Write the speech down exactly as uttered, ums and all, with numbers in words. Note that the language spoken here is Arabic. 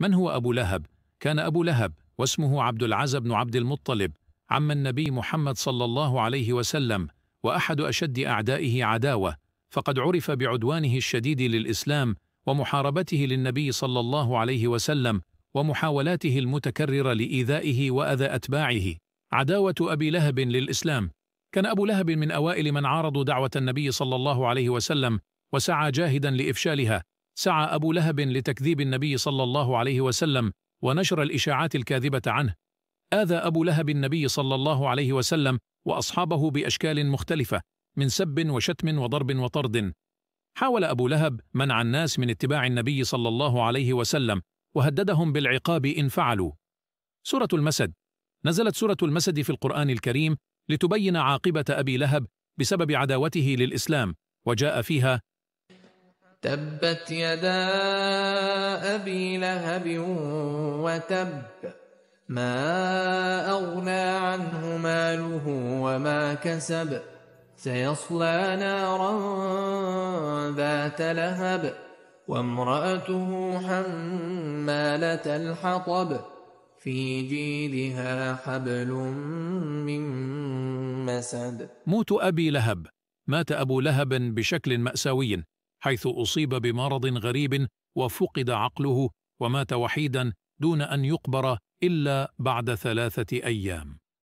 من هو أبو لهب؟ كان أبو لهب واسمه عبد العزى بن عبد المطلب عم النبي محمد صلى الله عليه وسلم، وأحد أشد أعدائه عداوة، فقد عرف بعدوانه الشديد للإسلام ومحاربته للنبي صلى الله عليه وسلم ومحاولاته المتكررة لإيذائه وأذى أتباعه. عداوة أبي لهب للإسلام. كان أبو لهب من أوائل من عارضوا دعوة النبي صلى الله عليه وسلم وسعى جاهدا لإفشالها. سعى أبو لهب لتكذيب النبي صلى الله عليه وسلم ونشر الإشاعات الكاذبة عنه. آذى أبو لهب النبي صلى الله عليه وسلم وأصحابه بأشكال مختلفة من سب وشتم وضرب وطرد. حاول أبو لهب منع الناس من اتباع النبي صلى الله عليه وسلم وهددهم بالعقاب إن فعلوا. سورة المسد. نزلت سورة المسد في القرآن الكريم لتبين عاقبة أبي لهب بسبب عداوته للإسلام، وجاء فيها: تبت يدا أبي لهب وتب، ما أغنى عنه ماله وما كسب، سيصلى نارا ذات لهب، وامرأته حمالة الحطب، في جيدها حبل من مسد. موت أبي لهب. مات أبو لهب بشكل مأساوي، حيث أصيب بمرض غريب وفقد عقله، ومات وحيدا دون أن يقبر إلا بعد ثلاثة أيام.